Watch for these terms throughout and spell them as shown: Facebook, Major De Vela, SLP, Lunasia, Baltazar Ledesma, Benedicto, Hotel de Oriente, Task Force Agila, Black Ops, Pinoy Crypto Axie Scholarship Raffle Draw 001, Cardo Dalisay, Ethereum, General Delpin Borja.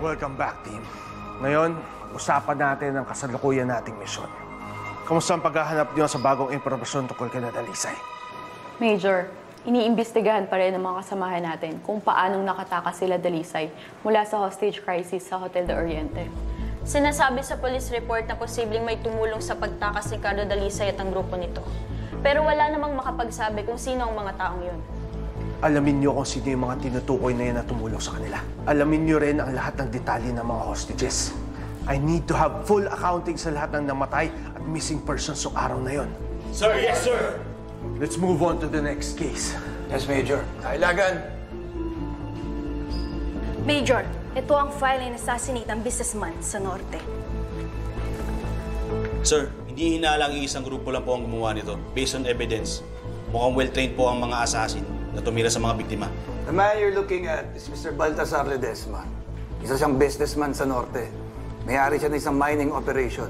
Welcome back, team. Ngayon, usapan natin ang kasalukuyan nating misyon. Kamusta ang paghahanap niyo sa bagong impormasyon tungkol kay Dalisay? Major, iniimbestigahan pa rin ang mga kasamahan natin kung paanong nakatakas sila Dalisay mula sa hostage crisis sa Hotel de Oriente. Sinasabi sa police report na posibleng may tumulong sa pagtakas ni Cardo Dalisay at ang grupo nito. Pero wala namang makapagsabi kung sino ang mga taong yun. Alamin niyo kung sino yung mga tinutukoy na yan na tumulong sa kanila. Alamin niyo rin ang lahat ng detalye ng mga hostages. I need to have full accounting sa lahat ng namatay at missing persons noong araw na yon. Sir, yes sir! Let's move on to the next case. Yes, Major. Kailangan. Major, ito ang file na assassinate ng businessman sa Norte. Sir, hindi hinaalang isang grupo lang po ang gumawa nito based on evidence. Mukhang well-trained po ang mga assassin na tumira sa mga biktima. The man you're looking at is Mr. Baltazar Ledesma. Isa siyang businessman sa Norte. May-ari siya ng isang mining operation.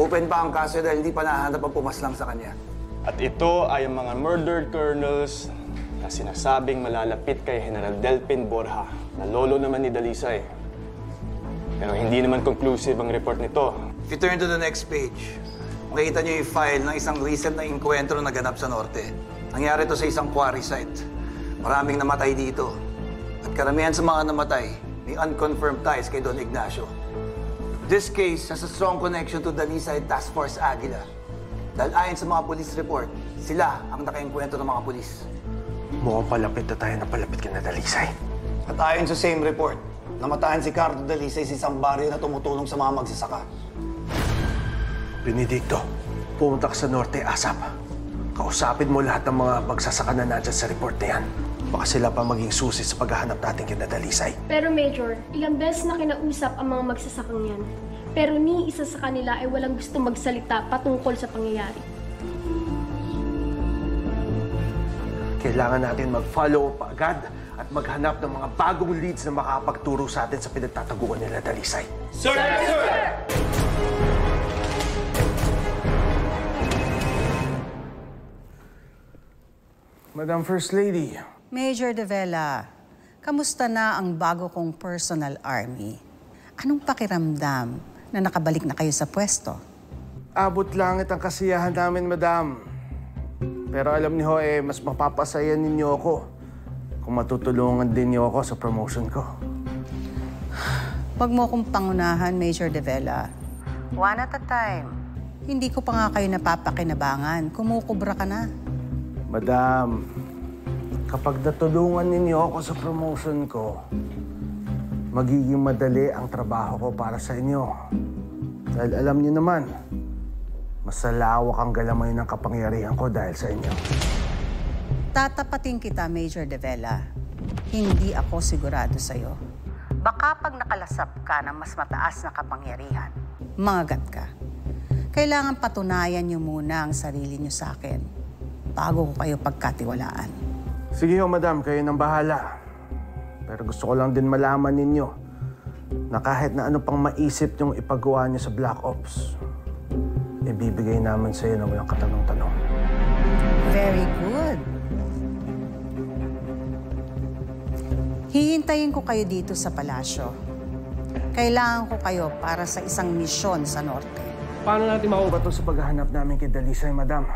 Open pa ang kaso dahil hindi pa nahanap ang pumaslang sa kanya. At ito ay ang mga murdered colonels na sinasabing malalapit kay General Delpin Borja, na lolo naman ni Dalisay. Pero hindi naman conclusive ang report nito. If you turn to the next page, makikita niyo yung file ng isang recent na inkwentro na ganap sa Norte. Nangyari ito sa isang quarry site. Maraming namatay dito. At karamihan sa mga namatay, may unconfirmed ties kay Don Ignacio. This case has a strong connection to Dalisay Task Force Agila. Dahil ayon sa mga police report, sila ang nakainkwento ng mga polis. Mukhang palapit na tayo na palapit kina Dalisay. At ayon sa same report, namatahan si Cardo Dalisay sa isang baryo na tumutulong sa mga magsasaka. Benedicto, pumunta ka sa Norte ASAP. Kausapin mo lahat ng mga magsasaka na nandyan sa report na yan. Baka sila pa maging susi sa paghahanap natin kina Dalisay. Pero Major, ilang beses na kinausap ang mga magsasakang yan. Pero ni isa sa kanila ay walang gusto magsalita patungkol sa pangyayari. Kailangan natin mag-follow up agad at maghanap ng mga bagong leads na makakapagturo sa atin sa pinagtataguan nila Dalisay. Sir! Yes, sir! Madam First Lady. Major De Vela, kamusta na ang bago kong personal army? Anong pakiramdam na nakabalik na kayo sa pwesto? Abot langit ang kasiyahan namin, Madam. Pero alam niyo, mas mapapasayan ninyo ako kung matutulungan din niyo ako sa promotion ko. Huwag mo akong pangunahan, Major De Vela. One at a time. Hindi ko pa nga kayo napapakinabangan. Kumukubra ka na. Madam, kapag natulungan ninyo ako sa promotion ko, magiging madali ang trabaho ko para sa inyo. Dahil alam niyo naman, masalawak ang galamay ng kapangyarihan ko dahil sa inyo. Tatapatin kita, Major De Vela. Hindi ako sigurado sa'yo. Baka pag nakalasap ka ng mas mataas na kapangyarihan, mangagat ka. Kailangan patunayan niyo muna ang sarili niyo sa akin bago ko kayo pagkatiwalaan. Sige ho, Madam. Kayo nang bahala. Pero gusto ko lang din malaman ninyo na kahit na ano pang maisip yung ipagawa niyo sa Black Ops, ibibigay naman sa iyo na walang katanong-tanong. Very good. Hihintayin ko kayo dito sa palasyo. Kailangan ko kayo para sa isang misyon sa Norte. Paano natin makuha sa paghahanap namin kay Dalisay, Madam?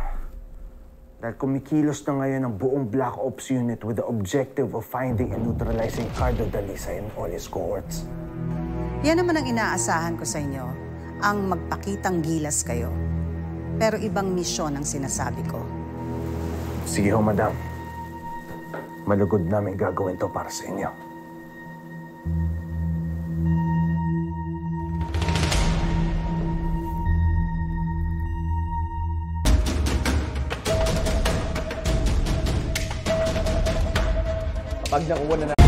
Dahil kumikilos na ngayon ang buong Black Ops Unit with the objective of finding and neutralizing Cardo Dalisay and all his cohorts. Yan naman ang inaasahan ko sa inyo, ang magpakitang gilas kayo. Pero ibang misyon ang sinasabi ko. Sige ho, Madam. Malugod namin gagawin to para sa inyo. Pag nakuha na